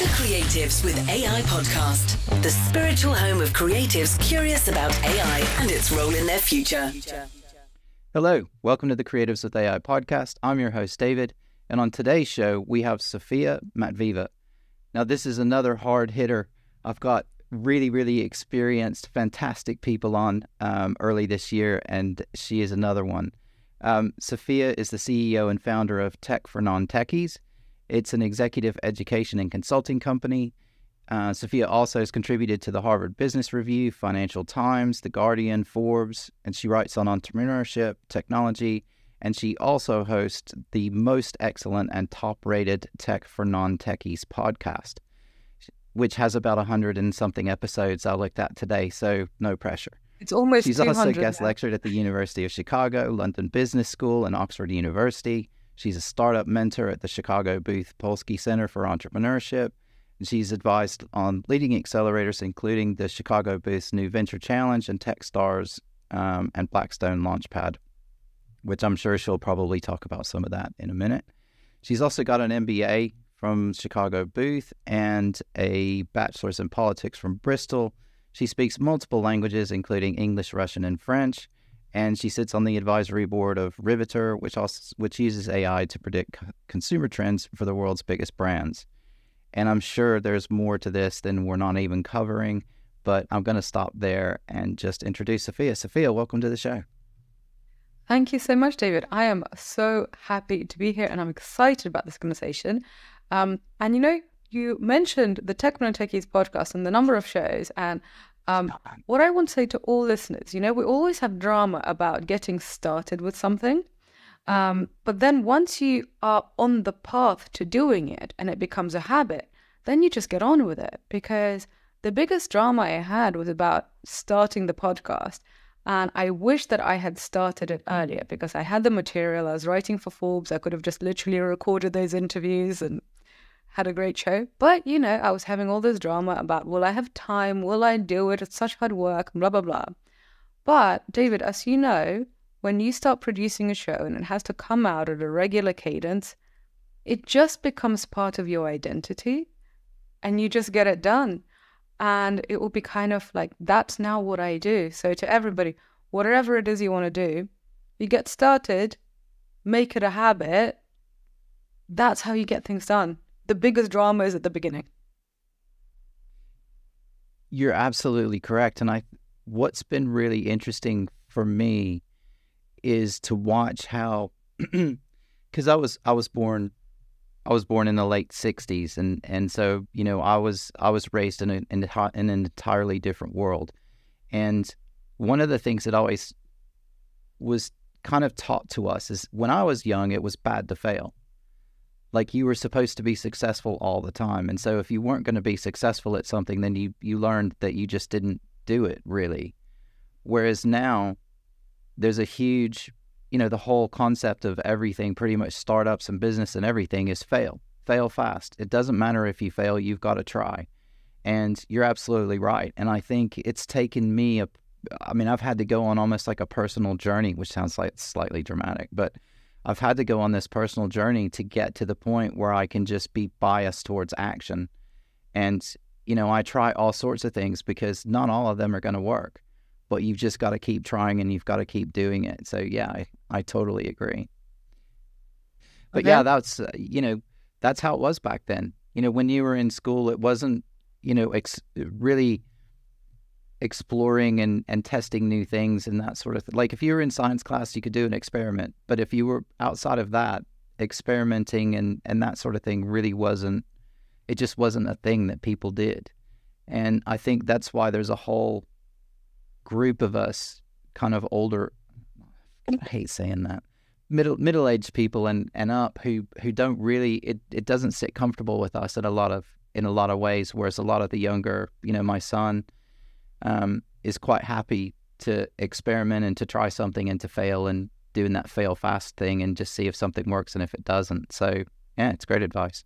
The Creatives with AI podcast, the spiritual home of creatives curious about AI and its role in their future. Hello, welcome to the Creatives with AI podcast. I'm your host, David, and on today's show, we have Sophia Matveeva. Now, this is another hard hitter. I've got really experienced, fantastic people on early this year, and she is another one. Sophia is the CEO and founder of Tech for Non-Techies. It's an executive education and consulting company. Sophia also has contributed to the Harvard Business Review, Financial Times, The Guardian, Forbes, and she writes on entrepreneurship, technology, and she also hosts the most excellent and top-rated Tech for Non-Techies podcast, which has about 100 and something episodes I looked at today, so no pressure. It's almost 200. She's also guest lectured at the University of Chicago, London Business School, and Oxford University. She's a startup mentor at the Chicago Booth, Polsky Center for Entrepreneurship. And she's advised on leading accelerators, including the Chicago Booth's New Venture Challenge and Techstars and Blackstone Launchpad, which I'm sure she'll probably talk about some of that in a minute. She's also got an MBA from Chicago Booth and a bachelor's in politics from Bristol. She speaks multiple languages, including English, Russian, and French. And she sits on the advisory board of Riveter, which uses AI to predict consumer trends for the world's biggest brands. And I'm sure there's more to this than we're not even covering, but I'm going to stop there and just introduce Sophia. Sophia, welcome to the show. Thank you so much, David. I am so happy to be here, and I'm excited about this conversation. And you know, you mentioned the Tech for Non-Techies podcast and the number of shows, and what I want to say to all listeners, you know, we always have drama about getting started with something, but then once you are on the path to doing it and it becomes a habit, then you just get on with it. Because the biggest drama I had was about starting the podcast, and I wish that I had started it earlier, because I had the material, I was writing for Forbes, I could have just literally recorded those interviews and had a great show. But, you know, I was having all this drama about, will I have time? Will I do it? It's such hard work, blah, blah, blah. But, David, as you know, when you start producing a show and it has to come out at a regular cadence, it just becomes part of your identity and you just get it done. And it will be kind of like, that's now what I do. So to everybody, whatever it is you want to do, you get started, make it a habit. That's how you get things done. The biggest drama is at the beginning. You're absolutely correct. And what's been really interesting for me is to watch how, because I was born in the late 60s. And so, you know, I was raised in an entirely different world. And one of the things that always was kind of taught to us is when I was young, it was bad to fail. Like, you were supposed to be successful all the time. And so if you weren't going to be successful at something, then you learned that you just didn't do it, really. Whereas now there's a huge, you know, the whole concept of everything, pretty much startups and business and everything, is fail. Fail fast. It doesn't matter if you fail, you've got to try. And you're absolutely right. And I think it's taken me, I've had to go on almost like a personal journey, which sounds like slightly dramatic, but I've had to go on this personal journey to get to the point where I can just be biased towards action. And, you know, I try all sorts of things because not all of them are going to work, but you've just got to keep trying and you've got to keep doing it. So yeah, I totally agree. But okay. Yeah, that's, you know, that's how it was back then. You know, when you were in school, it wasn't, you know, really exploring and testing new things and that sort of thing. Like, if you were in science class, you could do an experiment, but if you were outside of that, experimenting and that sort of thing really wasn't, it just wasn't a thing that people did. And I think that's why there's a whole group of us, kind of older, I hate saying that, middle-aged people and up, who don't really, it doesn't sit comfortable with us in a lot of ways, whereas a lot of the younger, you know, my son is quite happy to experiment and to try something and to fail and doing that fail fast thing and just see if something works and if it doesn't. So yeah, it's great advice.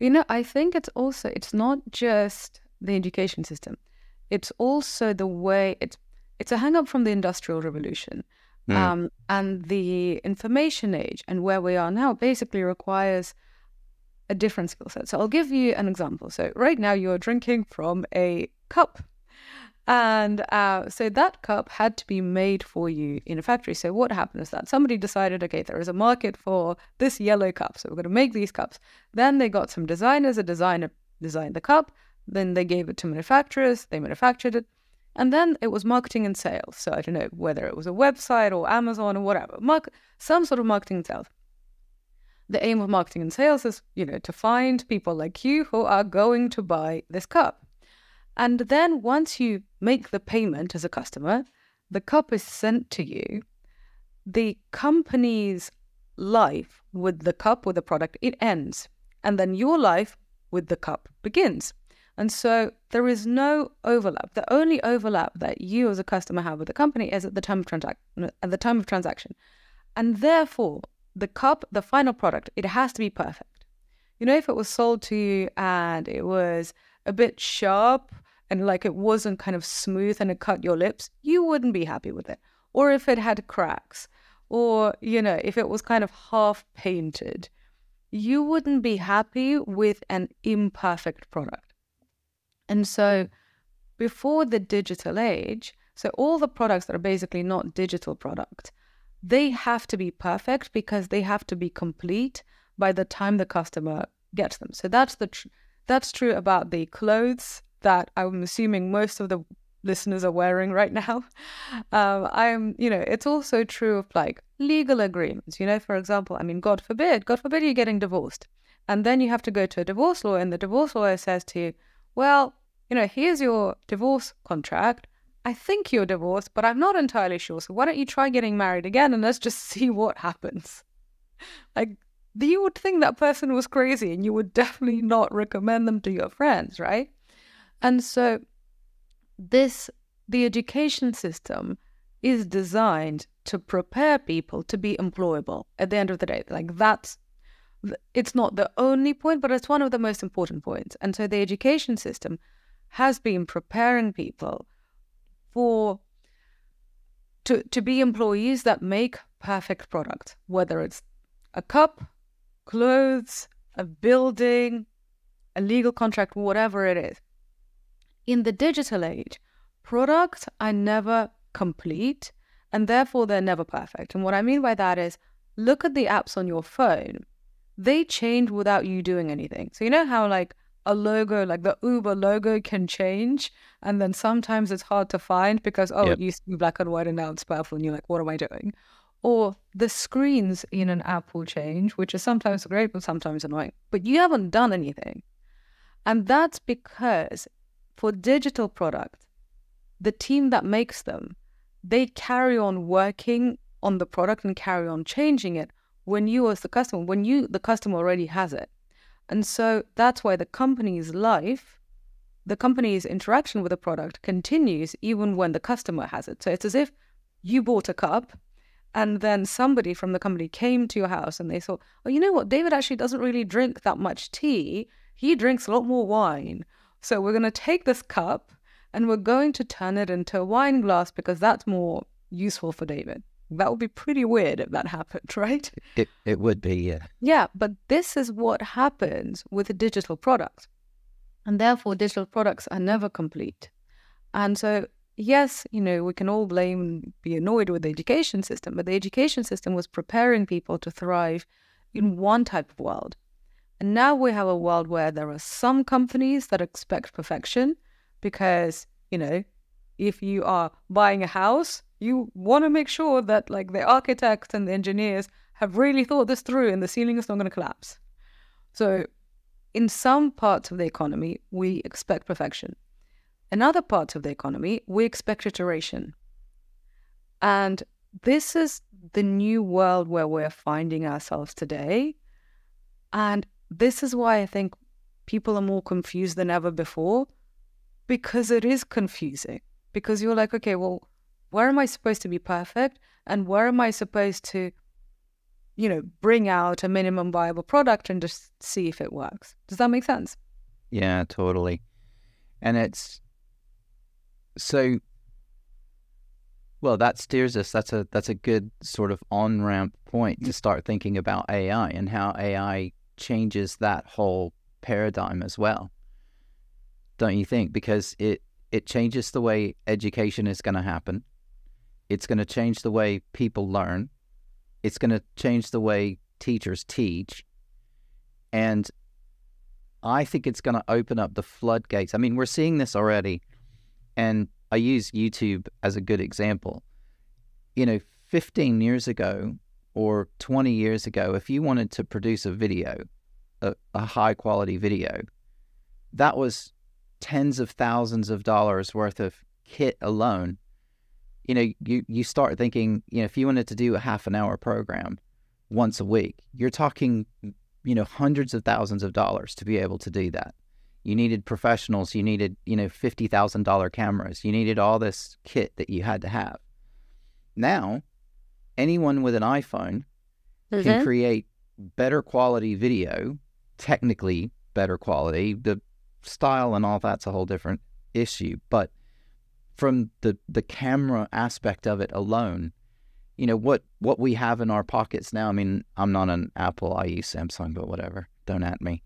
You know, I think it's not just the education system. It's also the way it's a hang up from the Industrial Revolution and the information age and where we are now basically requires a different skill set. So I'll give you an example. So right now you're drinking from a cup. And so that cup had to be made for you in a factory. So what happened is that somebody decided, okay, there is a market for this yellow cup, so we're going to make these cups. Then they got some designers, a designer designed the cup. Then they gave it to manufacturers, they manufactured it. And then it was marketing and sales. So I don't know whether it was a website or Amazon or whatever, some sort of marketing and sales. The aim of marketing and sales is, you know, to find people like you who are going to buy this cup. And then once you make the payment as a customer, the cup is sent to you. The company's life with the cup, with the product, it ends. And then your life with the cup begins. And so there is no overlap. The only overlap that you as a customer have with the company is at the time of transaction. And therefore, the cup, the final product, it has to be perfect. You know, if it was sold to you and it was a bit sharp and like it wasn't kind of smooth and it cut your lips, you wouldn't be happy with it. Or if it had cracks, or, you know, if it was kind of half painted, you wouldn't be happy with an imperfect product. And so before the digital age, so all the products that are basically not digital products, they have to be perfect because they have to be complete by the time the customer gets them. So that's true about the clothes that I'm assuming most of the listeners are wearing right now. You know, it's also true of like legal agreements. You know, for example, I mean, God forbid you're getting divorced. And then you have to go to a divorce lawyer and the divorce lawyer says to you, well, you know, here's your divorce contract. I think you're divorced, but I'm not entirely sure. So why don't you try getting married again and let's just see what happens? Like, you would think that person was crazy and you would definitely not recommend them to your friends, right? And so the education system is designed to prepare people to be employable at the end of the day. Like, that's, it's not the only point, but it's one of the most important points. And so the education system has been preparing people to be employees that make perfect products, whether it's a cup, clothes, a building, a legal contract, whatever it is. In the digital age, products are never complete, and therefore they're never perfect. And what I mean by that is, look at the apps on your phone. They change without you doing anything. So you know how like a logo, like the Uber logo can change and then sometimes it's hard to find because, oh, It used to be black and white and now it's purple and you're like, what am I doing? Or the screens in an app will change, which is sometimes great but sometimes annoying. But you haven't done anything. And that's because for digital products, the team that makes them, they carry on working on the product and carry on changing it when you as the customer, the customer already has it. And so that's why the company's life, the company's interaction with the product continues even when the customer has it. So it's as if you bought a cup and then somebody from the company came to your house and they thought, oh, you know what, David actually doesn't really drink that much tea. He drinks a lot more wine. So we're going to take this cup and we're going to turn it into a wine glass because that's more useful for David. That would be pretty weird if that happened, right? It would be, yeah. Yeah, but this is what happens with a digital product. And therefore, digital products are never complete. And so, yes, you know, we can all blame and be annoyed with the education system, but the education system was preparing people to thrive in one type of world. And now we have a world where there are some companies that expect perfection because, you know, if you are buying a house, you want to make sure that like the architects and the engineers have really thought this through and the ceiling is not going to collapse. So in some parts of the economy, we expect perfection. In other parts of the economy, we expect iteration. And this is the new world where we're finding ourselves today. And this is why I think people are more confused than ever before, because it is confusing. Because you're like, okay, well, where am I supposed to be perfect? And where am I supposed to, you know, bring out a minimum viable product and just see if it works? Does that make sense? Yeah, totally. And it's so, well, that steers us. That's a good sort of on-ramp point to start thinking about AI and how AI changes that whole paradigm as well, don't you think? Because it changes the way education is going to happen. It's going to change the way people learn. It's going to change the way teachers teach. And I think it's going to open up the floodgates. I mean, we're seeing this already. And I use YouTube as a good example. You know, 15 years ago or 20 years ago, if you wanted to produce a video, a high quality video, that was tens of thousands of dollars worth of kit alone. You know, you start thinking, you know, if you wanted to do a half-an-hour program once a week, you're talking, you know, hundreds of thousands of dollars to be able to do that. You needed professionals. You needed, you know, $50,000 cameras. You needed all this kit that you had to have. Now, anyone with an iPhone can create better quality video, technically better quality. The style and all that's a whole different issue. But from the camera aspect of it alone, you know, what we have in our pockets now, I mean, I'm not an Apple, I use Samsung, but whatever, don't at me.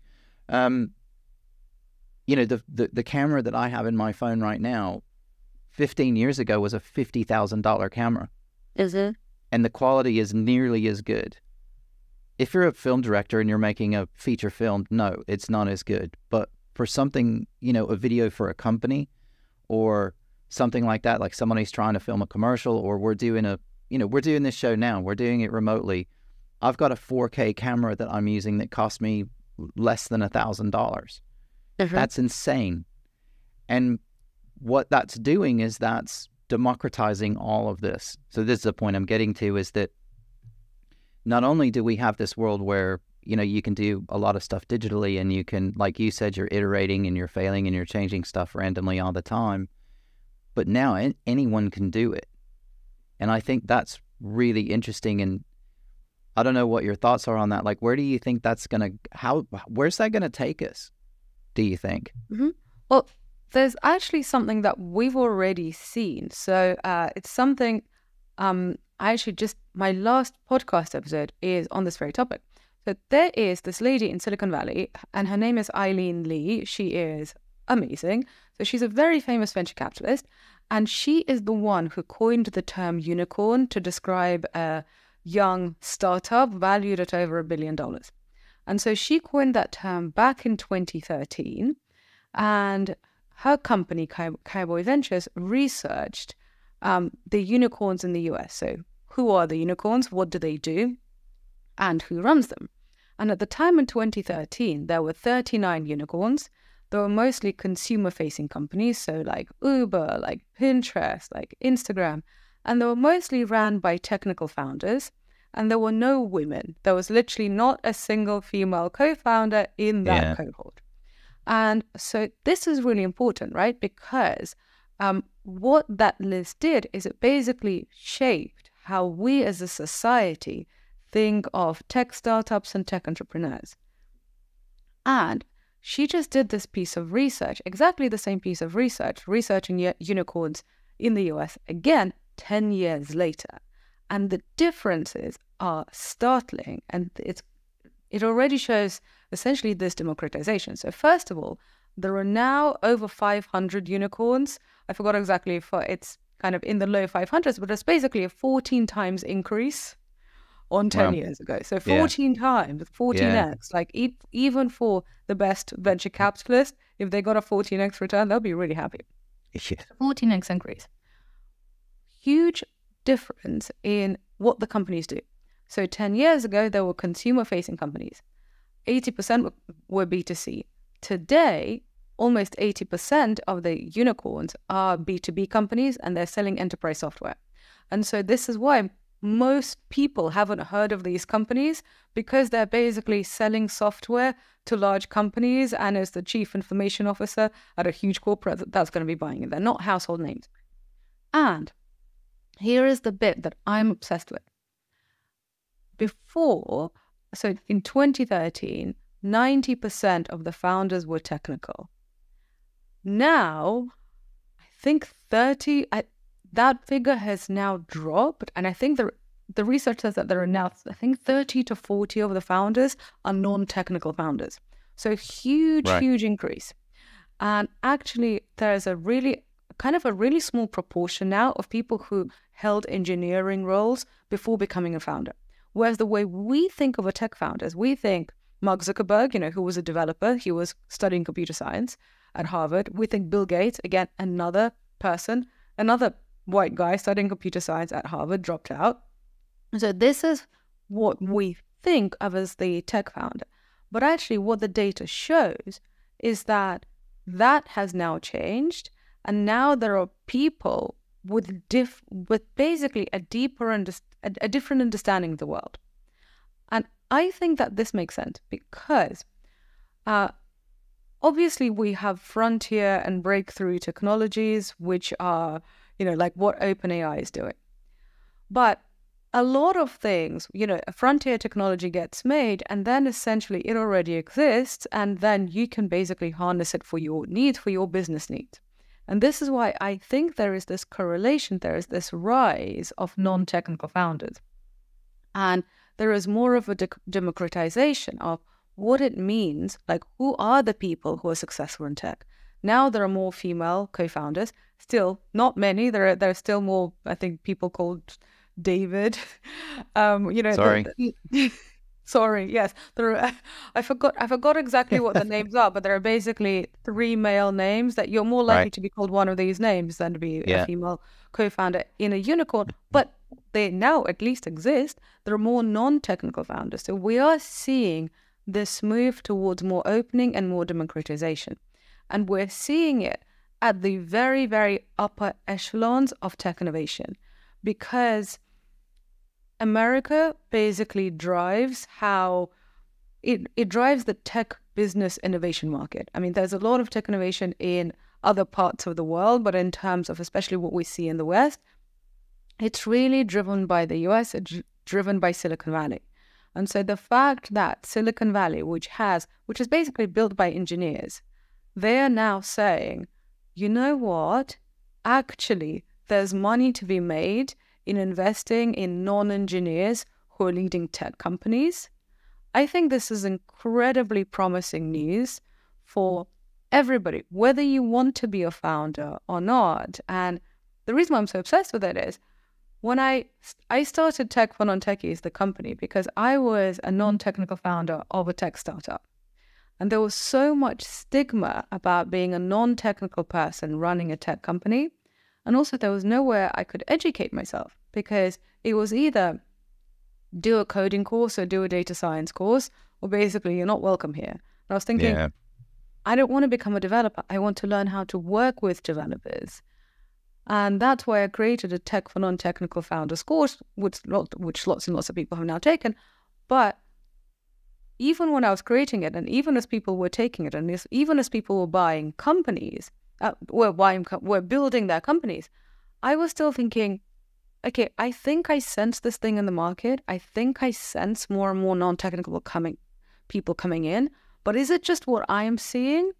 You know, the camera that I have in my phone right now, 15 years ago was a $50,000 camera. And the quality is nearly as good. If you're a film director and you're making a feature film, no, it's not as good. But for something, you know, a video for a company or something like that, like somebody's trying to film a commercial, or we're doing a, you know, we're doing this show now, we're doing it remotely. I've got a 4K camera that I'm using that cost me less than $1,000. That's insane. And what that's doing is that's democratizing all of this. So this is the point I'm getting to, is that not only do we have this world where, you know, you can do a lot of stuff digitally and you can, like you said, you're iterating and you're failing and you're changing stuff randomly all the time, but now anyone can do it. And I think that's really interesting. And I don't know what your thoughts are on that. Like, where do you think that's going to, where's that going to take us, do you think? Well, there's actually something that we've already seen. So it's something, I actually just, my last podcast episode is on this very topic. So there is this lady in Silicon Valley, and her name is Eileen Lee. She is amazing. So she's a very famous venture capitalist, and she is the one who coined the term unicorn to describe a young startup valued at over $1 billion. And so she coined that term back in 2013, and her company, Cowboy Ventures, researched the unicorns in the US. So who are the unicorns? What do they do? And who runs them? And at the time in 2013, there were 39 unicorns. They were mostly consumer-facing companies, so like Uber, like Pinterest, like Instagram. And they were mostly ran by technical founders. And there were no women. There was literally not a single female co-founder in that cohort. And so this is really important, right? Because what that list did is it basically shaped how we as a society think of tech startups and tech entrepreneurs. And she just did this piece of research, exactly the same piece of research, researching unicorns in the US again 10 years later. And the differences are startling, and it already shows essentially this democratization. So first of all, there are now over 500 unicorns. I forgot exactly, it's kind of in the low 500s, but it's basically a 14 times increase on 10 years ago. So 14 times, 14x, like even for the best venture capitalist, if they got a 14x return, they'll be really happy. 14x increase. Huge difference in what the companies do. So 10 years ago, there were consumer-facing companies. 80% were B2C. Today, almost 80% of the unicorns are B2B companies, and they're selling enterprise software. And so this is why most people haven't heard of these companies, because they're basically selling software to large companies, and as the chief information officer at a huge corporate that's going to be buying it. They're not household names. And here is the bit that I'm obsessed with. Before, so in 2013, 90% of the founders were technical. Now, I think that figure has now dropped, and I think the the research says that there are now, I think, 30 to 40 of the founders are non-technical founders. So huge, huge increase. And actually, there is a really small proportion now of people who held engineering roles before becoming a founder. Whereas the way we think of a tech founder is we think Mark Zuckerberg, you know, who was a developer, he was studying computer science at Harvard. We think Bill Gates, again, another person, another white guy studying computer science at Harvard, dropped out. So this is what we think of as the tech founder. But actually what the data shows is that that has now changed. And now there are people with basically a different understanding of the world. And I think that this makes sense because obviously we have frontier and breakthrough technologies, which are, you know, like what OpenAI is doing. But a lot of things, you know, a frontier technology gets made and then essentially it already exists and then you can basically harness it for your needs, for your business needs. And this is why I think there is this correlation, there is this rise of non-technical founders. And there is more of a democratization of what it means, like who are the people who are successful in tech? Now there are more female co-founders, still not many. There are still more, I think, people called David. You know, sorry, yes. There are, I forgot exactly what the names are, but there are basically three male names that you're more likely to be called one of these names than to be a female co-founder in a unicorn. But they now at least exist. There are more non-technical founders. So we are seeing this move towards more opening and more democratization. And we're seeing it at the very, very upper echelons of tech innovation because America basically drives how it drives the tech business innovation market. I mean, there's a lot of tech innovation in other parts of the world, but in terms of especially what we see in the West, it's really driven by the US, it's driven by Silicon Valley. And so the fact that Silicon Valley, which is basically built by engineers, they are now saying, you know what, actually, there's money to be made in investing in non-engineers who are leading tech companies. I think this is incredibly promising news for everybody, whether you want to be a founder or not. And the reason why I'm so obsessed with it is when I started Tech for Non-Techies, the company, because I was a non-technical founder of a tech startup. And there was so much stigma about being a non-technical person running a tech company. And also there was nowhere I could educate myself because it was either do a coding course or do a data science course, or basically you're not welcome here. And I was thinking, I don't want to become a developer. I want to learn how to work with developers. And that's why I created a Tech for Non-Technical Founders course, which lots and lots of people have now taken. But even when I was creating it, and even as people were taking it, and even as people were buying companies, were building their companies, I was still thinking, okay, I think I sense this thing in the market. I think I sense more and more non-technical people coming in. But is it just what I am seeing,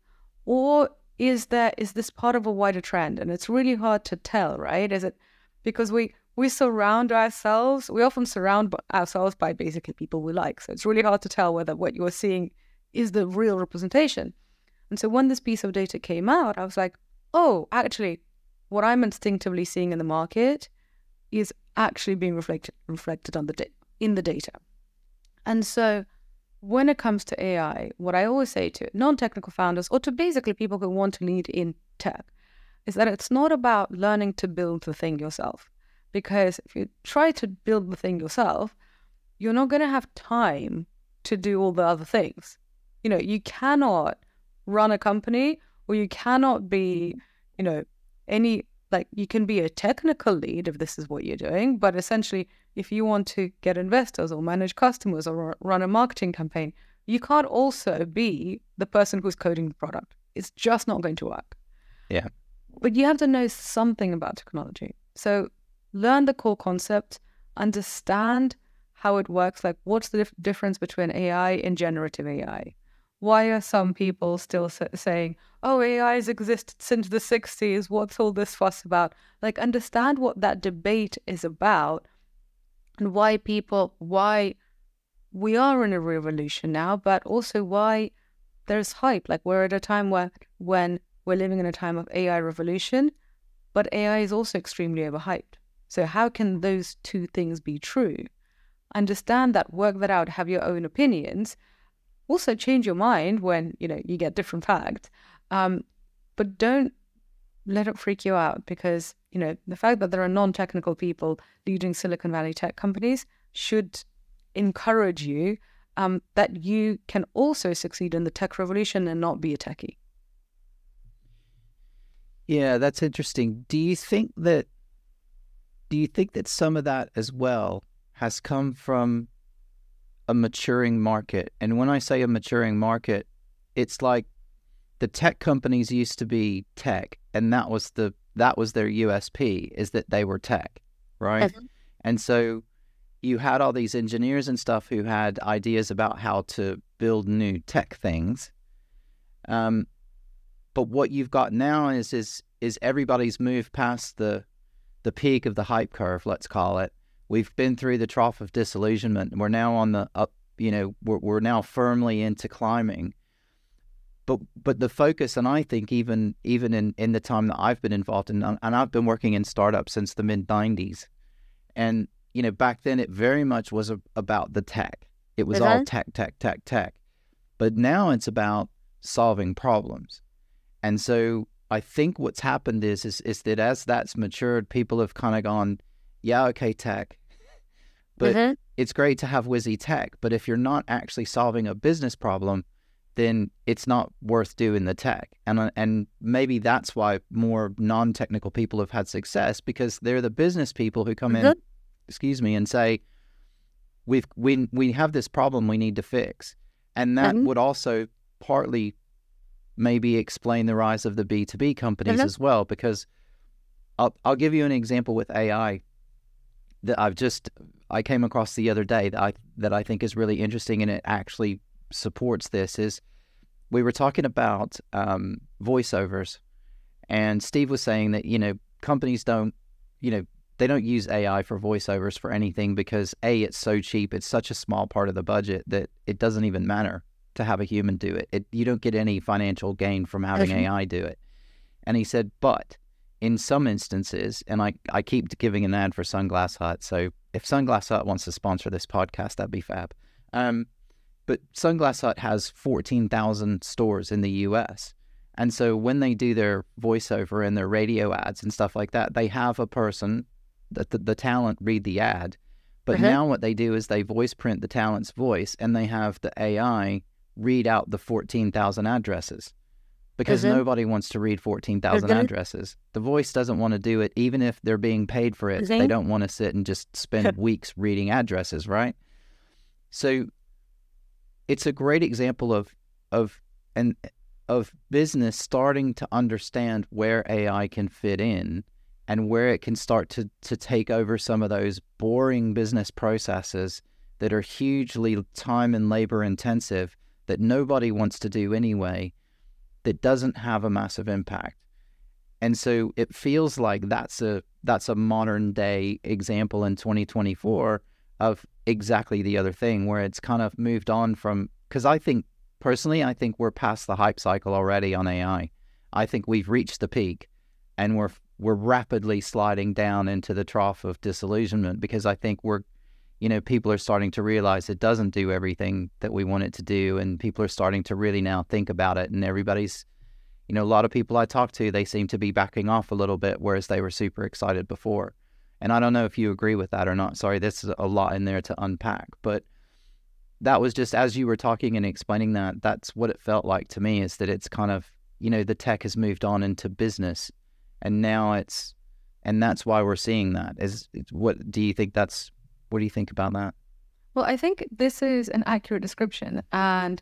or is this part of a wider trend? And it's really hard to tell, right? Is it because we often surround ourselves by basically people we like. So it's really hard to tell whether what you're seeing is the real representation. And so when this piece of data came out, I was like, oh, actually, what I'm instinctively seeing in the market is actually being reflected in the data. And so when it comes to AI, what I always say to non-technical founders or to basically people who want to lead in tech is that it's not about learning to build the thing yourself. Because if you try to build the thing yourself, you're not going to have time to do all the other things. You know, you cannot run a company, or you cannot be, you know, you can be a technical lead if this is what you're doing, but essentially if you want to get investors or manage customers or run a marketing campaign, you can't also be the person who's coding the product. It's just not going to work. Yeah. But you have to know something about technology. So learn the core concept, understand how it works, like what's the difference between AI and generative AI? Why are some people still saying, oh, AI has existed since the 60s, what's all this fuss about? Like, understand what that debate is about and why we are in a revolution now, but also why there's hype. Like, we're at a time when we're living in a time of AI revolution, but AI is also extremely overhyped. So how can those two things be true? Understand that, work that out, have your own opinions. Also change your mind when, you know, you get different facts. But don't let it freak you out, because, you know, the fact that there are non-technical people leading Silicon Valley tech companies should encourage you that you can also succeed in the tech revolution and not be a techie. Yeah, that's interesting. Do you think that some of that as well has come from a maturing market? And when I say a maturing market, it's like the tech companies used to be tech, and that was their USP, is that they were tech, right? Mm-hmm. And so you had all these engineers and stuff who had ideas about how to build new tech things. But what you've got now is everybody's moved past the peak of the hype curve, let's call it. We've been through the trough of disillusionment, and we're now on the up. You know, we're now firmly into climbing. But the focus, and I think even in the time that I've been involved in, and I've been working in startups since the mid '90s, and you know, back then it very much was about the tech. It was all tech. But now it's about solving problems, and so I think what's happened is that as that's matured, people have kind of gone, yeah, okay, tech, but it's great to have whizzy tech, but if you're not actually solving a business problem, then it's not worth doing the tech. And maybe that's why more non-technical people have had success, because they're the business people who come in, excuse me, and say, we have this problem we need to fix. And that would also partly maybe explain the rise of the B2B companies as well, because I'll give you an example with AI that I came across the other day that I think is really interesting, and it actually supports this. Is we were talking about voiceovers, and Steve was saying that, you know, companies don't use AI for voiceovers for anything, because A, it's so cheap, it's such a small part of the budget that it doesn't even matter to have a human do it. You don't get any financial gain from having AI do it. And he said, but in some instances, and I keep giving an ad for Sunglass Hut, so if Sunglass Hut wants to sponsor this podcast, that'd be fab. But Sunglass Hut has 14,000 stores in the U.S., and so when they do their voiceover and their radio ads and stuff like that, they have a person, the talent, read the ad. But now what they do is they voice print the talent's voice, and they have the AI read out the 14,000 addresses. Because nobody wants to read 14,000 addresses. The voice doesn't want to do it, even if they're being paid for it. They don't want to sit and just spend weeks reading addresses, right? So it's a great example of business starting to understand where AI can fit in and where it can start to take over some of those boring business processes that are hugely time and labor intensive that nobody wants to do anyway, that doesn't have a massive impact. And so it feels like that's a modern day example in 2024 of exactly the other thing, where it's kind of moved on from, because I think we're past the hype cycle already on AI. I think we've reached the peak, and we're rapidly sliding down into the trough of disillusionment, because I think people are starting to realize it doesn't do everything that we want it to do, and people are starting to really now think about it. And everybody's, you know, a lot of people I talk to, they seem to be backing off a little bit, whereas they were super excited before. And I don't know if you agree with that or not. Sorry, this is a lot in there to unpack, but that was just, as you were talking and explaining that, that's what it felt like to me, is that it's kind of, you know, the tech has moved on into business, and now it's, and that's why we're seeing that. What do you think about that? Well, I think this is an accurate description, and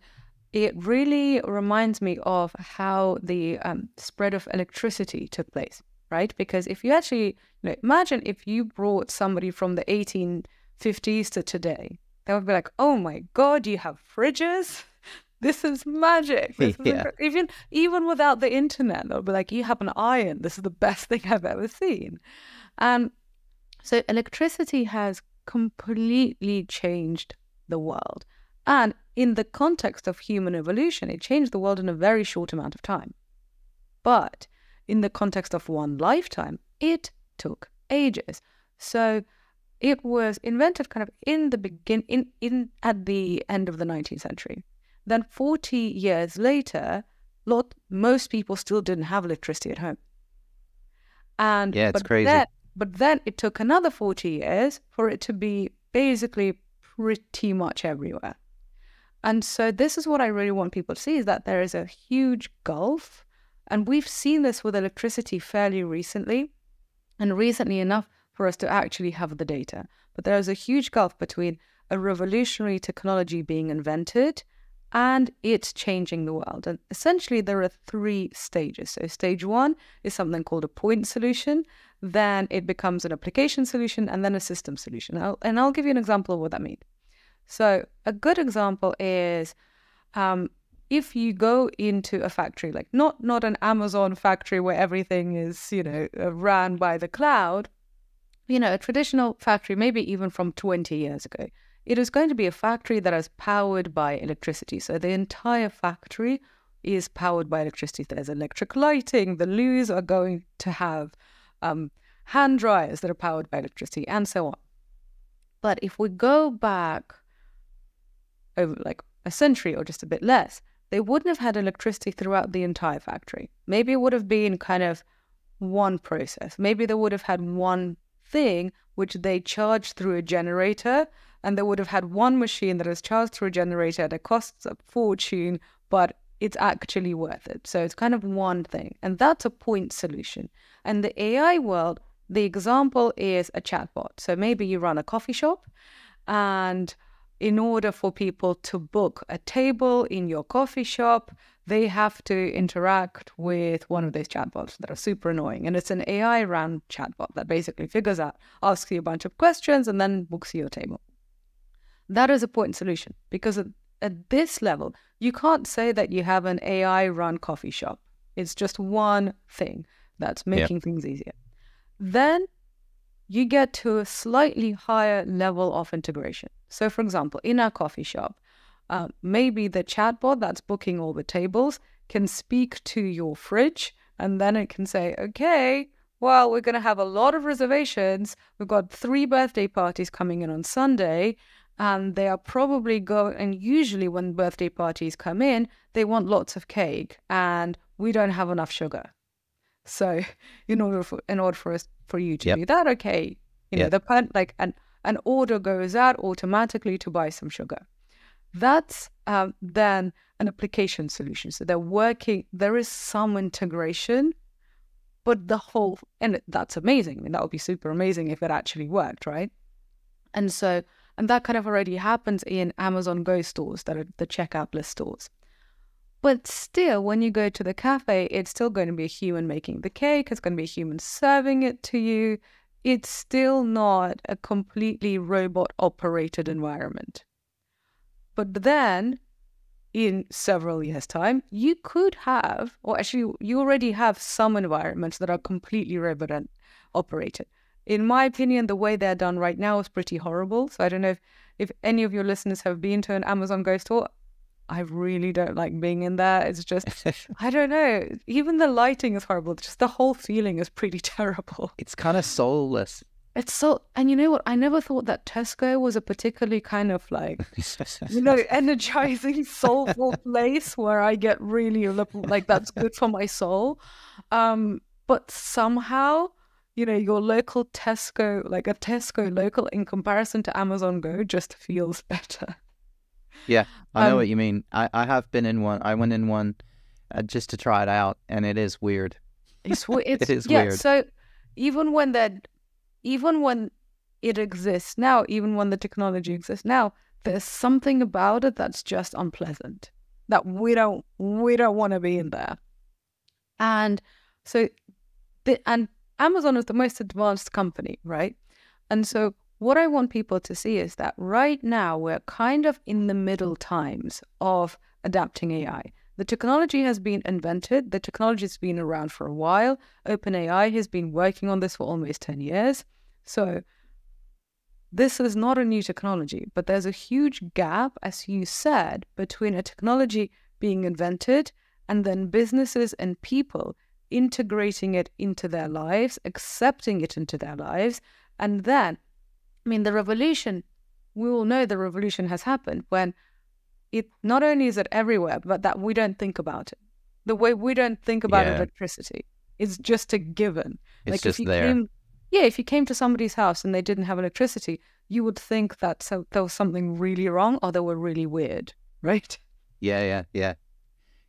it really reminds me of how the spread of electricity took place, right? Because if you actually, you know, imagine if you brought somebody from the 1850s to today, they would be like, oh my God, you have fridges? This is magic. This is even without the internet, they'll be like, you have an iron. This is the best thing I've ever seen. So electricity has completely changed the world. And in the context of human evolution, it changed the world in a very short amount of time. But in the context of one lifetime, it took ages. So it was invented kind of at the end of the 19th century. Then 40 years later, most people still didn't have electricity at home. And yeah, it's crazy. But then it took another 40 years for it to be basically pretty much everywhere. And so this is what I really want people to see, is that there is a huge gulf. And we've seen this with electricity fairly recently, and recently enough for us to actually have the data. But there is a huge gulf between a revolutionary technology being invented and it's changing the world. And essentially there are three stages. So stage one is something called a point solution. Then it becomes an application solution, and then a system solution. And I'll give you an example of what that means. So a good example is if you go into a factory, like not an Amazon factory where everything is, ran by the cloud, a traditional factory, maybe even from 20 years ago, it is going to be a factory that is powered by electricity. So the entire factory is powered by electricity. There's electric lighting. The loos are going to have hand dryers that are powered by electricity, and so on. But if we go back over like a century or just a bit less, they wouldn't have had electricity throughout the entire factory. Maybe it would have been kind of one process. Maybe they would have had one thing which they charged through a generator, and they would have had one machine that is charged through a generator that costs a fortune, but it's actually worth it. So it's kind of one thing, and that's a point solution. And the AI world, the example is a chatbot. So maybe you run a coffee shop, and in order for people to book a table in your coffee shop, they have to interact with one of those chatbots that are super annoying. And it's an AI-run chatbot that basically figures out, asks you a bunch of questions, and then books you your table. That is a point solution, because at this level, you can't say that you have an AI-run coffee shop. It's just one thing that's making things easier. Then you get to a slightly higher level of integration. So, for example, in our coffee shop, maybe the chatbot that's booking all the tables can speak to your fridge, and then it can say, okay, well, we're going to have a lot of reservations. We've got 3 birthday parties coming in on Sunday, and they are probably going, and usually when birthday parties come in, they want lots of cake, and we don't have enough sugar. So in order for you to do that, okay, an order goes out automatically to buy some sugar. That's then an application solution. So they're working, there is some integration, but the whole, and that's amazing. I mean, that would be super amazing if it actually worked, right? And that kind of already happens in Amazon Go stores, that are the checkout list stores. But still, when you go to the cafe, it's still going to be a human making the cake. It's going to be a human serving it to you. It's still not a completely robot-operated environment. But then, in several years' time, you could have, or actually you already have some environments that are completely robot-operated. In my opinion, the way they're done right now is pretty horrible. So I don't know if any of your listeners have been to an Amazon Go store. I really don't like being in there. It's just, I don't know. Even the lighting is horrible. Just the whole feeling is pretty terrible. It's kind of soulless. And you know what? I never thought that Tesco was a particularly kind of like, energizing, soulful place where I get really like, that's good for my soul. But somehow, your local Tesco, like a Tesco local in comparison to Amazon Go, just feels better. Yeah, I know what you mean. I have been in one. I went in one just to try it out, and it is weird. It is weird. So even when it exists now, even when the technology exists now, there's something about it that's just unpleasant, that we don't want to be in there. And so and Amazon is the most advanced company, right? And so what I want people to see is that right now we're kind of in the middle times of adapting AI. The technology has been invented. The technology has been around for a while. OpenAI has been working on this for almost 10 years. So this is not a new technology, but there's a huge gap, as you said, between a technology being invented and then businesses and people integrating it into their lives, accepting it into their lives. And then, I mean, the revolution, we all know the revolution has happened when it not only is it everywhere, but that we don't think about it. The way we don't think about electricity, it's just a given. It's like just if you came to somebody's house and they didn't have electricity, you would think that there was something really wrong or they were really weird, right? Yeah,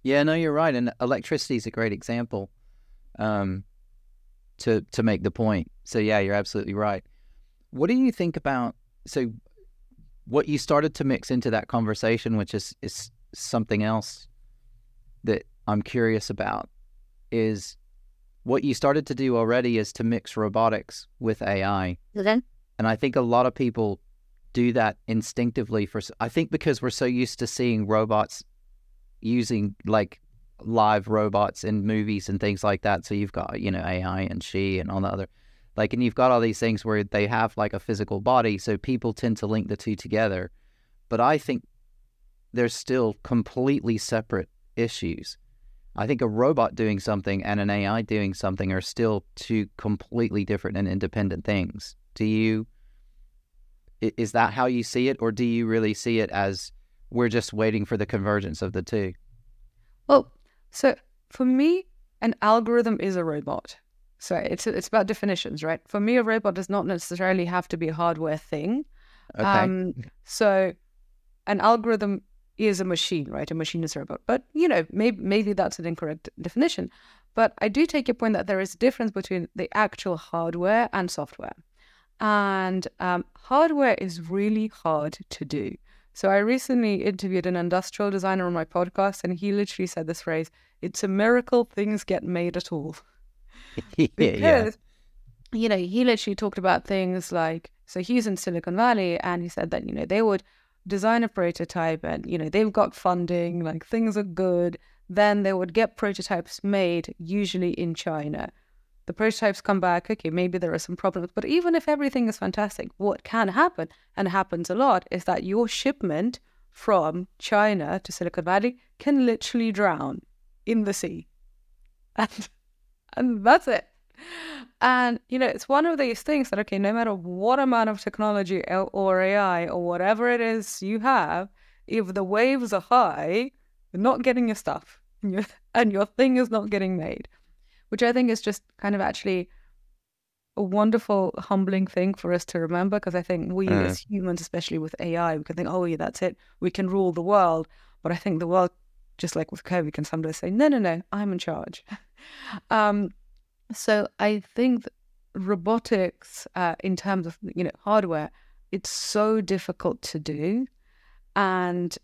no, you're right. And electricity is a great example to make the point. So yeah, you're absolutely right. What do you think about, so what you started to mix into that conversation, which is something else that I'm curious about, is what you started to do already is to mix robotics with AI. Okay. And I think a lot of people do that instinctively. I think because we're so used to seeing robots using like live robots in movies and things like that. So you've got, you know, AI and She and all the other, like, and you've got all these things where they have like a physical body. So people tend to link the two together. But I think they're still completely separate issues. I think a robot doing something and an AI doing something are still two completely different and independent things. Is that how you see it? Or do you really see it as we're just waiting for the convergence of the two? Well, so for me, an algorithm is a robot. So it's about definitions, right? For me, a robot does not necessarily have to be a hardware thing. Okay. So an algorithm is a machine, right? A machine is a robot. But, you know, maybe that's an incorrect definition. But I do take your point that there is a difference between the actual hardware and software. And hardware is really hard to do. So I recently interviewed an industrial designer on my podcast, and he literally said this phrase, it's a miracle things get made at all. Because, you know, he literally talked about things like, so he's in Silicon Valley, and he said that, you know, they would design a prototype and, you know, they've got funding, like things are good. Then they would get prototypes made, usually in China. The prototypes come back, okay, maybe there are some problems. But even if everything is fantastic, what can happen, and happens a lot, is that your shipment from China to Silicon Valley can literally drown in the sea. And that's it. And, you know, it's one of these things that, okay, no matter what amount of technology or AI or whatever it is you have, if the waves are high, you're not getting your stuff and your thing is not getting made, which I think is just kind of actually a wonderful, humbling thing for us to remember, because I think we as humans, especially with AI, we can think, oh, yeah, that's it. We can rule the world. But I think the world, just like with COVID, can sometimes say, no, I'm in charge. So I think robotics, in terms of, you know, hardware, it's so difficult to do. And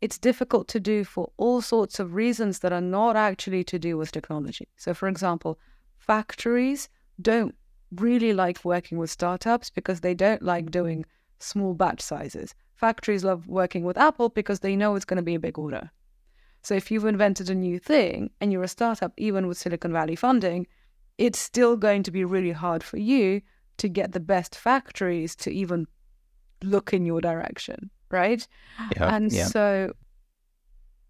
it's difficult to do for all sorts of reasons that are not actually to do with technology. So, for example, factories don't really like working with startups because they don't like doing small batch sizes. Factories love working with Apple because they know it's going to be a big order. So if you've invented a new thing and you're a startup, even with Silicon Valley funding, it's still going to be really hard for you to get the best factories to even look in your direction, right? Yeah, and so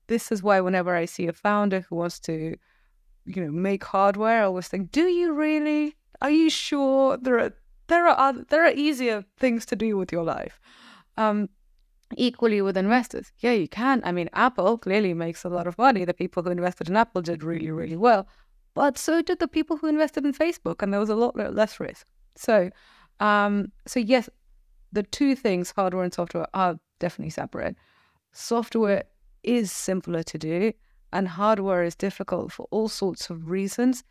this is why whenever I see a founder who wants to, you know, make hardware, I always think, do you really? Are you sure? There are easier things to do with your life. Equally with investors. Yeah, you can. I mean, Apple clearly makes a lot of money. The people who invested in Apple did really, really well. But so did the people who invested in Facebook, and there was a lot less risk. So, yes, the two things, hardware and software, are definitely separate. Software is simpler to do, and hardware is difficult for all sorts of reasons.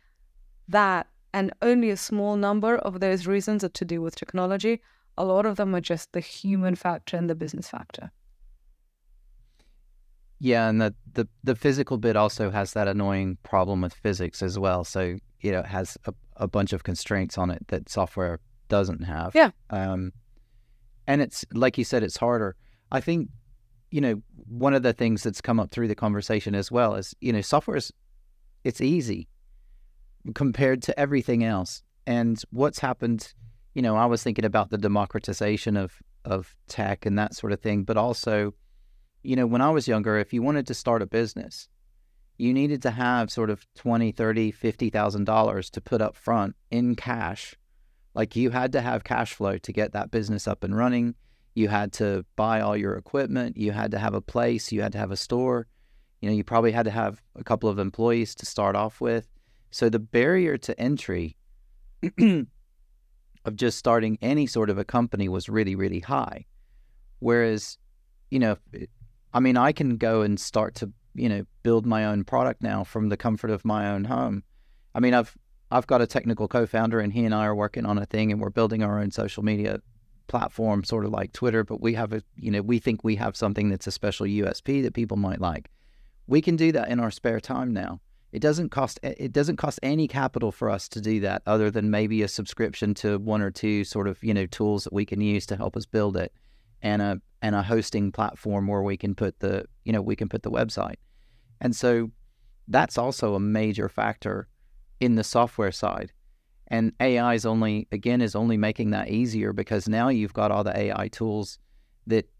And only a small number of those reasons are to do with technology. A lot of them are just the human factor and the business factor. Yeah, and the physical bit also has that annoying problem with physics as well. So, you know, it has a bunch of constraints on it that software doesn't have. Yeah. And it's, like you said, it's harder. I think, you know, one of the things that's come up through the conversation as well is, you know, software is, it's easy compared to everything else. And what's happened you know, I was thinking about the democratization of tech and that sort of thing. But also, you know, when I was younger, if you wanted to start a business, you needed to have sort of $20,000, $30,000, $50,000 to put up front in cash. Like, you had to have cash flow to get that business up and running. You had to buy all your equipment. You had to have a place. You had to have a store. You know, you probably had to have a couple of employees to start off with. So the barrier to entry of just starting any sort of a company was really, really high. Whereas, you know, I mean, I can go and start to, you know, build my own product now from the comfort of my own home. I mean, I've got a technical co-founder, and he and I are working on a thing, and we're building our own social media platform, sort of like Twitter, but we have a, you know, we think we have something that's a special USP that people might like. We can do that in our spare time now. It doesn't cost any capital for us to do that, other than maybe a subscription to one or two sort of, you know, tools that we can use to help us build it, and a hosting platform where we can put the, you know, we can put the website. And so that's also a major factor in the software side. And AI is only, again, is only making that easier, because now you've got all the AI tools that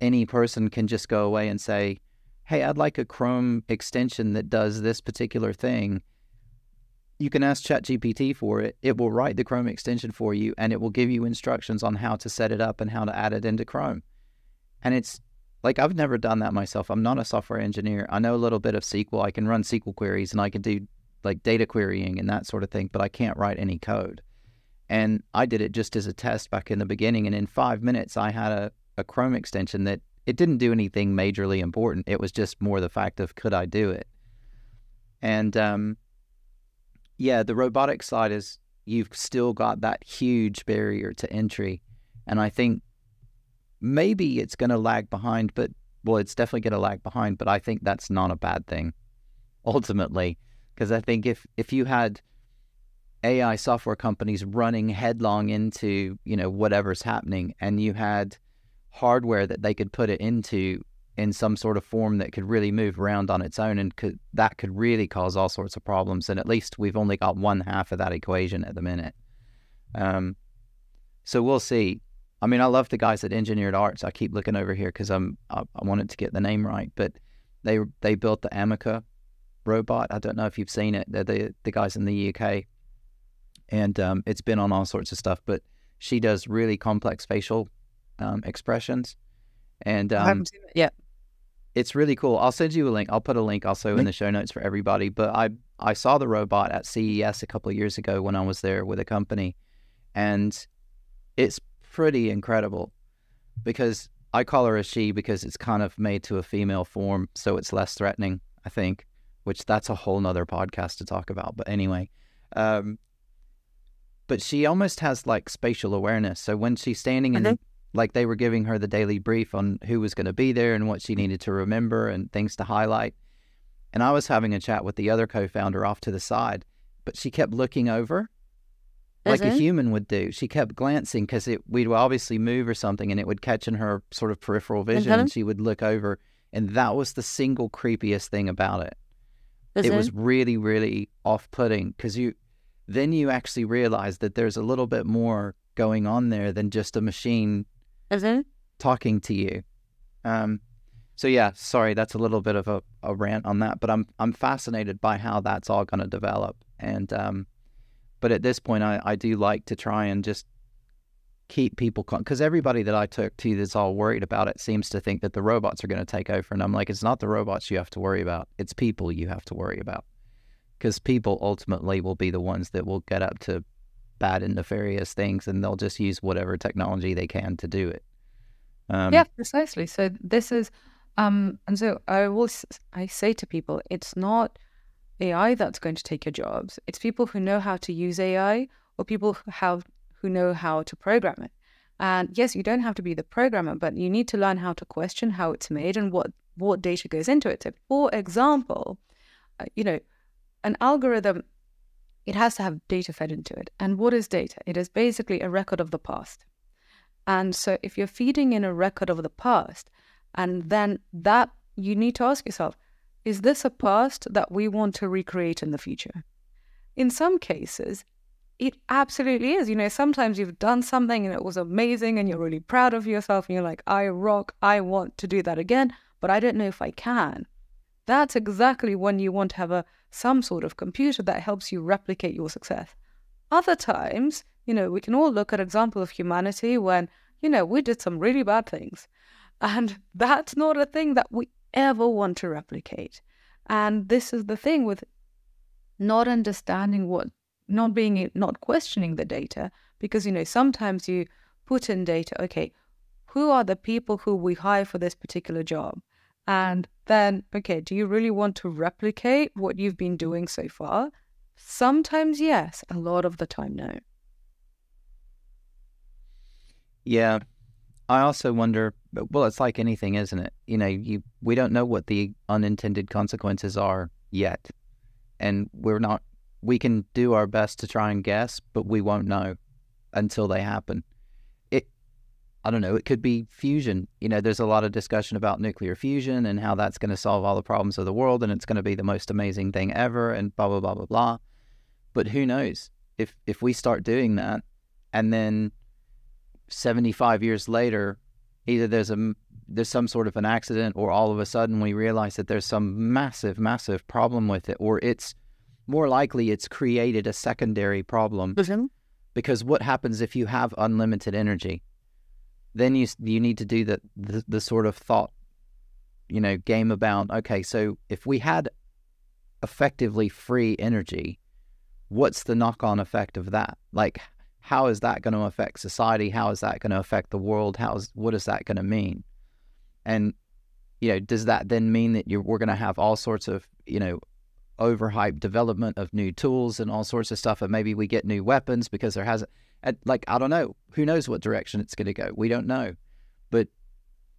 any person can just go away and say, hey, I'd like a Chrome extension that does this particular thing. You can ask ChatGPT for it. It will write the Chrome extension for you, and it will give you instructions on how to set it up and how to add it into Chrome. And it's like, I've never done that myself. I'm not a software engineer. I know a little bit of SQL. I can run SQL queries, and I can do like data querying and that sort of thing, but I can't write any code. And I did it just as a test back in the beginning, and in 5 minutes I had a Chrome extension that it didn't do anything majorly important. It was just more the fact of, could I do it? And yeah, the robotic side is, you've still got that huge barrier to entry, and I think maybe it's going to lag behind, but, well, it's definitely going to lag behind, but I think that's not a bad thing ultimately. Because I think if you had AI software companies running headlong into, you know, whatever's happening, and you had hardware that they could put it into in some sort of form that could really move around on its own, and that could really cause all sorts of problems. And at least we've only got one half of that equation at the minute. So we'll see. I mean, I love the guys at Engineered Arts. I keep looking over here because I wanted to get the name right, but they built the Amica robot. I don't know if you've seen it. They're the guys in the UK, and it's been on all sorts of stuff, but she does really complex facial expressions, and I haven't seen it yet. It's really cool. I'll send you a link. I'll put a link also in the show notes for everybody, but I saw the robot at CES a couple of years ago when I was there with a company, and it's pretty incredible, because I call her a she because it's kind of made to a female form, so it's less threatening, I think, which that's a whole nother podcast to talk about. But anyway, but she almost has like spatial awareness. So when she's standing in, like they were giving her the daily brief on who was going to be there and what she needed to remember and things to highlight. And I was having a chat with the other co-founder off to the side, but she kept looking over like a human would do. She kept glancing because we'd obviously move or something, and it would catch in her sort of peripheral vision, and she would look over. And that was the single creepiest thing about it. It was really, really off-putting, because then you actually realize that there's a little bit more going on there than just a machine talking to you. So yeah, sorry, that's a little bit of a rant on that, but I'm fascinated by how that's all going to develop. And but at this point, I do like to try and just keep people, because everybody that I talk to that's all worried about it seems to think that the robots are going to take over, and I'm like, it's not the robots you have to worry about, it's people you have to worry about, because people ultimately will be the ones that will get up to bad and nefarious things, and they'll just use whatever technology they can to do it. Yeah, precisely. So this is and so I say to people, it's not AI that's going to take your jobs, it's people who know how to use AI, or people who know how to program it. And yes, you don't have to be the programmer, but you need to learn how to question how it's made and what data goes into it. So for example, you know, an algorithm, it has to have data fed into it. And what is data? It is basically a record of the past. And so if you're feeding in a record of the past, and then that, you need to ask yourself, is this a past that we want to recreate in the future? In some cases, It absolutely is. You know, sometimes you've done something and it was amazing and you're really proud of yourself and you're like, I rock, I want to do that again, but I don't know if I can. That's exactly when you want to have some sort of computer that helps you replicate your success. Other times, you know, we can all look at example of humanity when, you know, we did some really bad things. And that's not a thing that we ever want to replicate. And this is the thing with not understanding what, not questioning the data, because, you know, sometimes you put in data, okay, who are the people who we hire for this particular job? And then, okay, do you really want to replicate what you've been doing so far? Sometimes yes, a lot of the time no. Yeah. I also wonder, well, it's like anything, isn't it? You know, we don't know what the unintended consequences are yet. And we can do our best to try and guess, but we won't know until they happen. I don't know, it could be fusion. You know, there's a lot of discussion about nuclear fusion and how that's going to solve all the problems of the world and it's going to be the most amazing thing ever and blah, blah, blah, blah, blah. But who knows? If we start doing that and then 75 years later, either there's some sort of an accident or all of a sudden we realize that there's some massive, massive problem with it, or it's more likely it's created a secondary problem. Because what happens if you have unlimited energy? Then you need to do the sort of thought, you know, game about, okay, so if we had effectively free energy, what's the knock-on effect of that? Like, how is that going to affect society? How is that going to affect the world? What is that going to mean? And, you know, does that then mean that we're going to have all sorts of, you know, overhyped development of new tools and all sorts of stuff, and maybe we get new weapons because there hasn't... Like, I don't know. Who knows what direction it's going to go? We don't know. But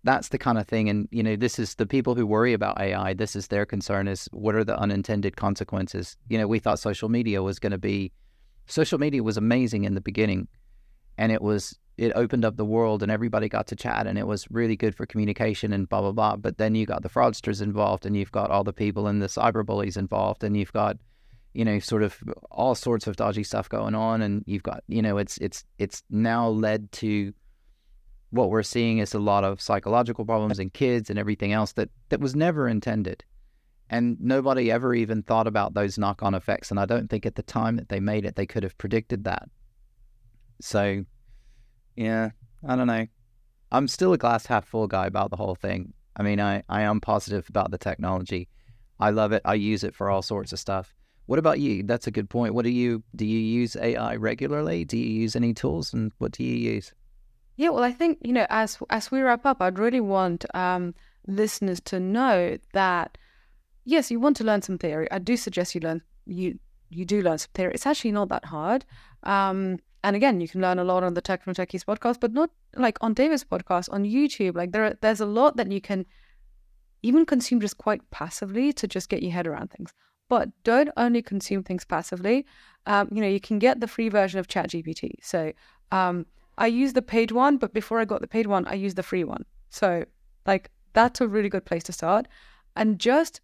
that's the kind of thing. And, you know, this is the people who worry about AI. This is their concern, is what are the unintended consequences? You know, we thought social media was amazing in the beginning. And it opened up the world and everybody got to chat and it was really good for communication and blah, blah, blah. But then you got the fraudsters involved and you've got all the people and the cyberbullies involved and you've got, you know, sort of all sorts of dodgy stuff going on, and you've got, you know, it's now led to what we're seeing is a lot of psychological problems in kids and everything else that was never intended. And nobody ever even thought about those knock-on effects, and I don't think at the time that they made it, they could have predicted that. So, yeah, I don't know. I'm still a glass-half-full guy about the whole thing. I mean, I am positive about the technology. I love it. I use it for all sorts of stuff. What about you? That's a good point. What do you use AI regularly? Do you use any tools, and what do you use? Yeah, well, I think, you know, as we wrap up, I'd really want listeners to know that, yes, you want to learn some theory. I do suggest you do learn some theory. It's actually not that hard. And again, you can learn a lot on the Tech for Non-Techies podcast, but not like on David's podcast, on YouTube. Like there's a lot that you can even consume just quite passively to just get your head around things. But don't only consume things passively. You know, you can get the free version of ChatGPT. So I use the paid one, but before I got the paid one, I used the free one. So like that's a really good place to start, and just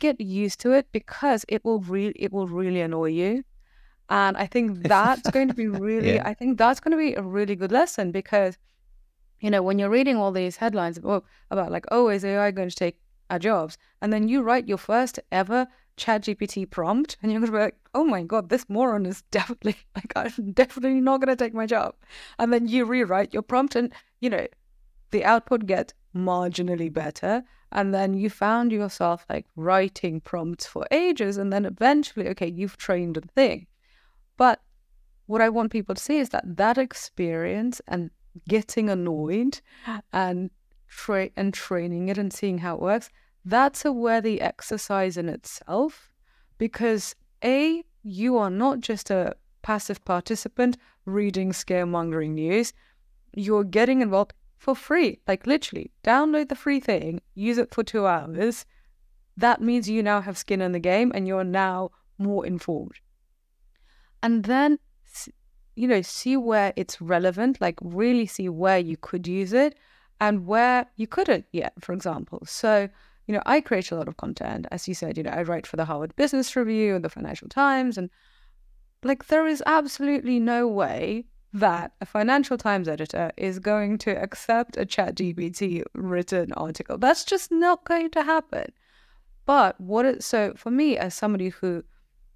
get used to it, because it will really annoy you. And I think that's going to be really yeah. I think that's going to be a really good lesson, because, you know, when you're reading all these headlines about like, oh, is AI going to take our jobs? And then you write your first ever ChatGPT prompt and you're gonna be like, oh my god, this moron is definitely like, I'm definitely not gonna take my job. And then you rewrite your prompt and, you know, the output gets marginally better, and then you found yourself like writing prompts for ages, and then eventually, okay, you've trained the thing. But what I want people to see is that experience and getting annoyed and training it and seeing how it works, that's a worthy exercise in itself, because A, you are not just a passive participant reading scaremongering news. You're getting involved for free. Like literally, download the free thing, use it for 2 hours. That means you now have skin in the game and you're now more informed. And then, you know, see where it's relevant, like really see where you could use it and where you couldn't yet, for example. So, you know, I create a lot of content. As you said, you know, I write for the Harvard Business Review and the Financial Times, and Like, there is absolutely no way that a Financial Times editor is going to accept a ChatGPT written article. That's just not going to happen. But what it, so for me, as somebody who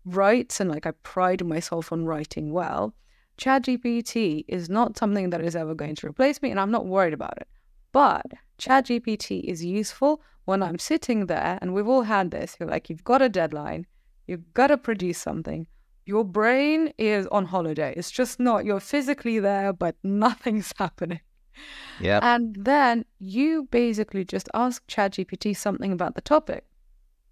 writes, and like I pride myself on writing well, ChatGPT is not something that is ever going to replace me, and I'm not worried about it. But ChatGPT is useful when I'm sitting there, and we've all had this, you're like, you've got a deadline, you've got to produce something. Your brain is on holiday. It's just not, you're physically there, but nothing's happening. Yeah. And then you basically just ask ChatGPT something about the topic.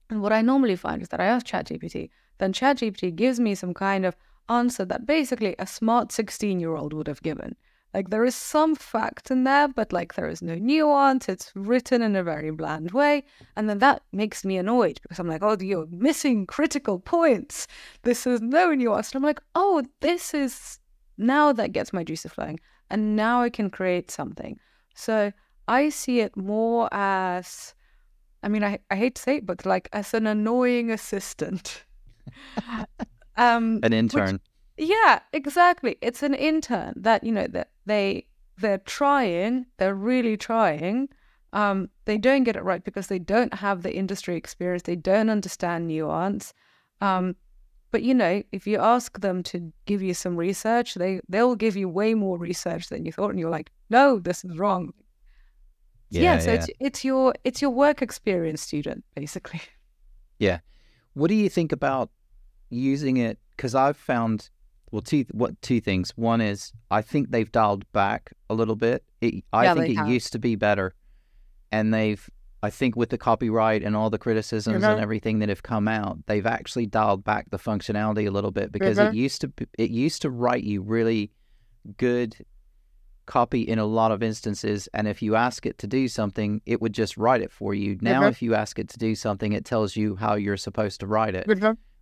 And what I normally find is that I ask ChatGPT, then ChatGPT gives me some kind of answer that basically a smart 16-year-old would have given. Like, there is some fact in there, but like there is no nuance. It's written in a very bland way. And then that makes me annoyed because I'm like, oh, you're missing critical points. This is no nuance. And I'm like, oh, this is, now that gets my juices flowing. And now I can create something. So I see it more as, I mean, I hate to say it, but like as an annoying assistant. An intern. Which, yeah, exactly. It's an intern that, you know, that they're trying, they're really trying. They don't get it right because they don't have the industry experience. They don't understand nuance. But, you know, if you ask them to give you some research, they'll give you way more research than you thought. And you're like, no, this is wrong. Yeah, so yeah. It's your work experience student, basically. Yeah. What do you think about using it? Because I've found, well, two things. One is I think they've dialed back a little bit. I think it used to be better, and they've, I think with the copyright and all the criticisms and everything that have come out, they've actually dialed back the functionality a little bit, because it used to write you really good copy in a lot of instances, and if you ask it to do something, it would just write it for you. Now, if you ask it to do something, it tells you how you're supposed to write it,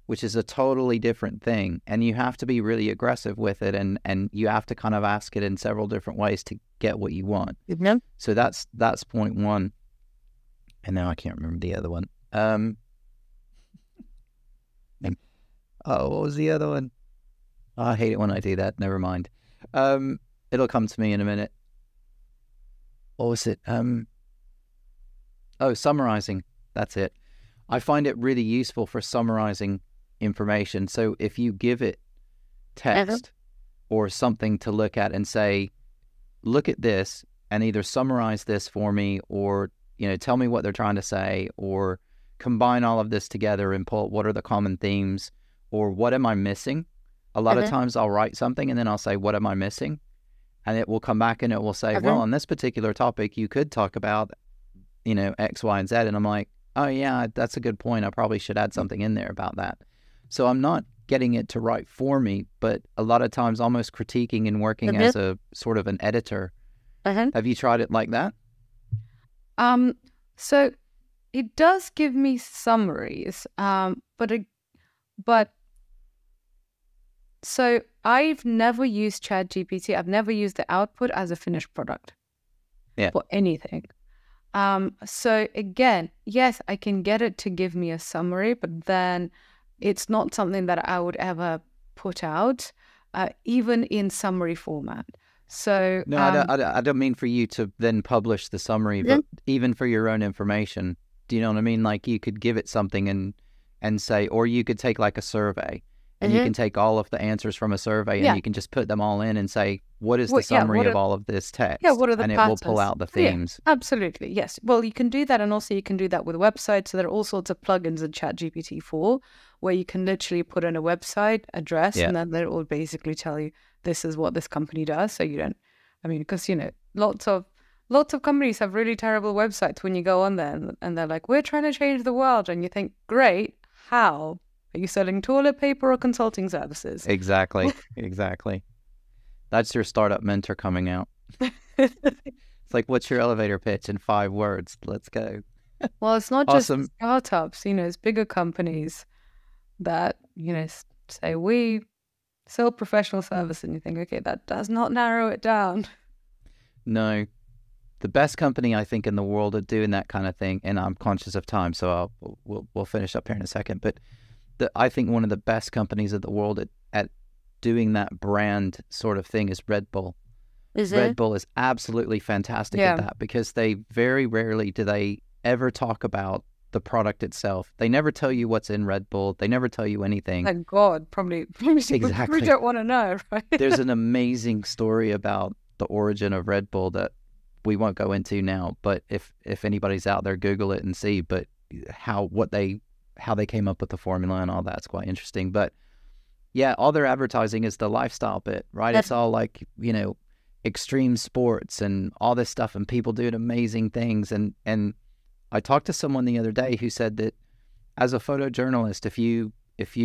which is a totally different thing, and you have to be really aggressive with it, and you have to kind of ask it in several different ways to get what you want. So that's point one, and now I can't remember the other one. What was the other one? Oh, I hate it when I do that. Never mind. It'll come to me in a minute. What was it? Summarizing. That's it. I find it really useful for summarizing information. So if you give it text or something to look at and say, look at this and either summarize this for me, or, you know, tell me what they're trying to say, or combine all of this together and pull what are the common themes, or what am I missing? A lot of times I'll write something and then I'll say, what am I missing? And it will come back and it will say, well, on this particular topic, you could talk about, you know, X, Y, and Z. And I'm like, oh, yeah, that's a good point. I probably should add something in there about that. So I'm not getting it to write for me, but a lot of times almost critiquing and working as a sort of an editor. Have you tried it like that? So it does give me summaries, so I've never used ChatGPT. I've never used the output as a finished product for anything. So again, yes, I can get it to give me a summary, but then it's not something that I would ever put out, even in summary format. So no, I don't mean for you to then publish the summary, but even for your own information. Do you know what I mean? Like, you could give it something and say, or you could take like a survey. And you can take all of the answers from a survey and you can just put them all in and say, what is the summary of all of this text? Yeah, what are the patterns? And it will pull out the themes. Yeah, absolutely, yes. Well, you can do that, and also you can do that with websites. So there are all sorts of plugins in ChatGPT4 where you can literally put in a website address and then it will basically tell you this is what this company does. So you don't, I mean, because, you know, lots of companies have really terrible websites when you go on there and they're like, we're trying to change the world. And you think, great, how? Are you selling toilet paper or consulting services? Exactly, exactly. That's your startup mentor coming out. It's like, what's your elevator pitch in 5 words? Let's go. Well, it's not just startups, you know, it's bigger companies that, you know, say, we sell professional service, and you think, okay, that does not narrow it down. No. The best company, I think, in the world at doing that kind of thing, and I'm conscious of time, so we'll finish up here in a second, but I think one of the best companies in the world at doing that brand sort of thing is Red Bull. Is it? Red Bull is absolutely fantastic at that, because they very rarely do they ever talk about the product itself. They never tell you what's in Red Bull. They never tell you anything. Thank God, probably exactly. We don't want to know, right? There's an amazing story about the origin of Red Bull that we won't go into now, but if anybody's out there, Google it and see. But how they came up with the formula and all that's quite interesting. But yeah, all their advertising is the lifestyle bit, right? It's all like, you know, extreme sports and all this stuff, and people doing amazing things. And I talked to someone the other day who said that as a photojournalist, if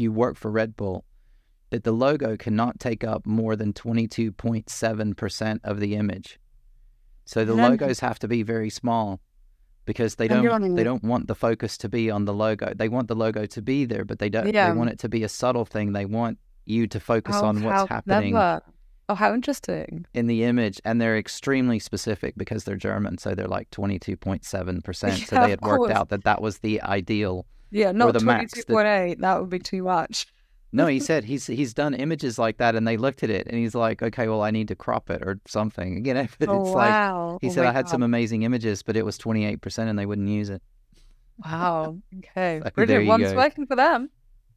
you work for Red Bull, that the logo cannot take up more than 22.7% of the image. So the logos have to be very small, because they don't want the focus to be on the logo. They want the logo to be there, but they want it to be a subtle thing. They want you to focus on what's happening. Oh, how interesting. In the image. And they're extremely specific because they're German. So they're like 22.7%. Yeah, so they had worked out that was the ideal. Yeah, not 22.8. That would be too much. No, he said he's done images like that, and they looked at it and he's like, okay, well, I need to crop it or something. You know, but he said, I had some amazing images, but it was 28% and they wouldn't use it. Wow. Okay. So brilliant. One's working for them.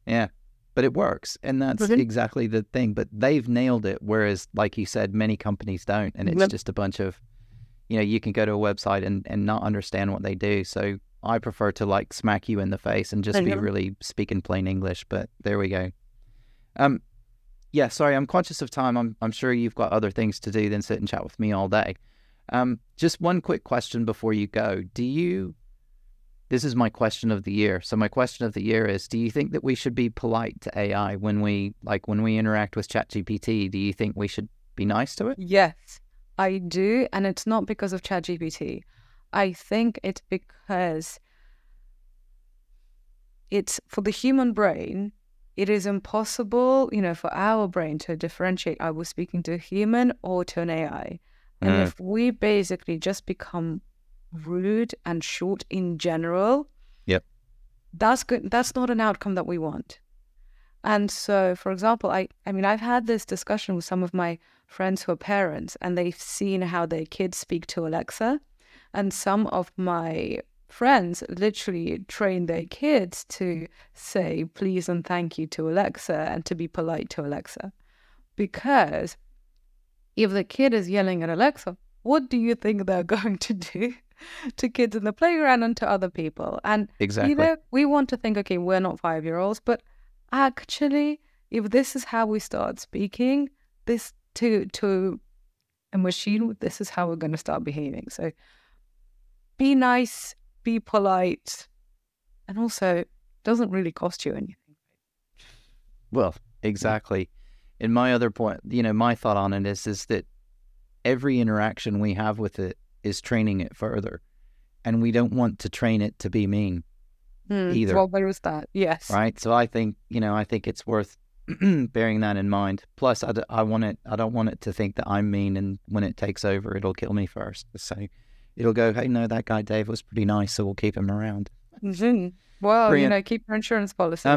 Yeah. But it works, and that's exactly the thing. But they've nailed it, whereas, like you said, many companies don't, and it's just a bunch of, you know, you can go to a website and not understand what they do. So I prefer to, like, smack you in the face and just be really speaking plain English, but there we go. Yeah, sorry, I'm conscious of time. I'm sure you've got other things to do than sit and chat with me all day. Just one quick question before you go. This is my question of the year. So my question of the year is, do you think that we should be polite to AI when we interact with ChatGPT? Do you think we should be nice to it? Yes, I do. And it's not because of ChatGPT. I think it's because it's for the human brain, it is impossible, you know, for our brain to differentiate. I was speaking to a human or to an AI. And if we basically just become rude and short in general, that's good. That's not an outcome that we want. And so, for example, I mean, I've had this discussion with some of my friends who are parents, and they've seen how their kids speak to Alexa, and some of my friends literally train their kids to say please and thank you to Alexa and to be polite to Alexa, because if the kid is yelling at Alexa, what do you think they're going to do to kids in the playground and to other people? And exactly, you know, we want to think, okay, we're not five-year-olds, but actually, if this is how we start speaking this to a machine, this is how we're going to start behaving. So be nice, be polite, and also it doesn't really cost you anything. Well, exactly. And my other point, you know, my thought on it is that every interaction we have with it is training it further, and we don't want to train it to be mean either. Well, where was that? Yes. Right. So I think, you know, I think it's worth bearing that in mind. Plus, I don't want it to think that I'm mean, and when it takes over, it'll kill me first. So it'll go, hey, no, that guy Dave was pretty nice, so we'll keep him around. Well, brilliant. You know, keep your insurance policy.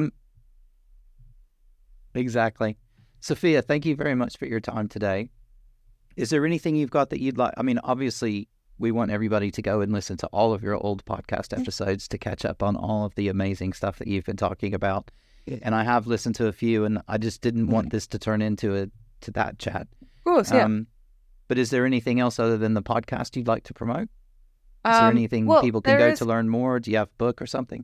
Exactly. Sophia, thank you very much for your time today. Is there anything you've got that you'd like? I mean, obviously, we want everybody to go and listen to all of your old podcast episodes to catch up on all of the amazing stuff that you've been talking about. And I have listened to a few, and I just didn't want this to turn into that chat. Of course, yeah. But is there anything else other than the podcast you'd like to promote? Is there anything people can go to learn more? Do you have a book or something?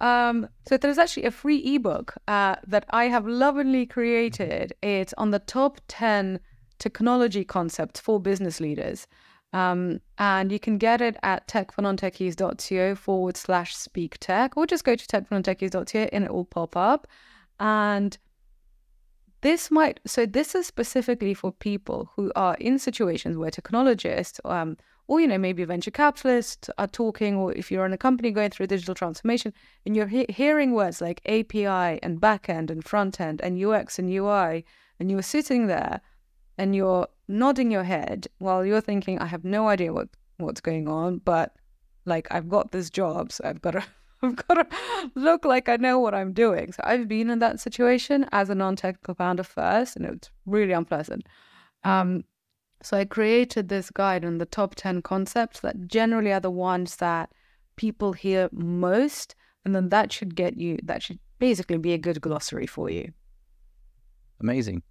So there's actually a free ebook that I have lovingly created. It's on the top 10 technology concepts for business leaders. And you can get it at techfornontechies.co/speaktech, or just go to techfornontechies.co and it will pop up. And this is specifically for people who are in situations where technologists, or, you know, maybe venture capitalists are talking, or if you're in a company going through digital transformation and you're hearing words like API and backend and frontend and UX and UI, and you are sitting there and you're nodding your head while you're thinking, I have no idea what's going on, but, like, I've got this job, so I've got to I've got to look like I know what I'm doing. So I've been in that situation as a non-technical founder first, and it's really unpleasant. So I created this guide on the top 10 concepts that generally are the ones that people hear most. And then that should get you, that should basically be a good glossary for you. Amazing.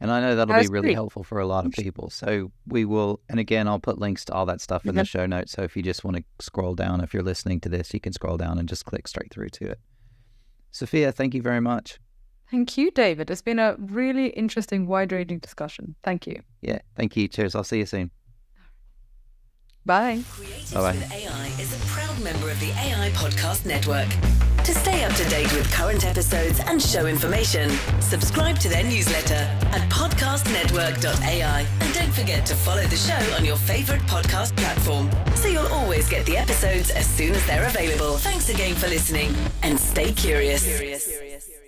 And I know that'll be really helpful for a lot of people. So we will, and again, I'll put links to all that stuff in the show notes. So if you just want to scroll down, if you're listening to this, you can scroll down and just click straight through to it. Sophia, thank you very much. Thank you, David. It's been a really interesting, wide-ranging discussion. Thank you. Yeah, thank you. Cheers. I'll see you soon. Bye. Creatives with AI is a proud member of the AI Podcast Network. To stay up to date with current episodes and show information, subscribe to their newsletter at podcastnetwork.ai. And don't forget to follow the show on your favorite podcast platform, so you'll always get the episodes as soon as they're available. Thanks again for listening, and stay curious.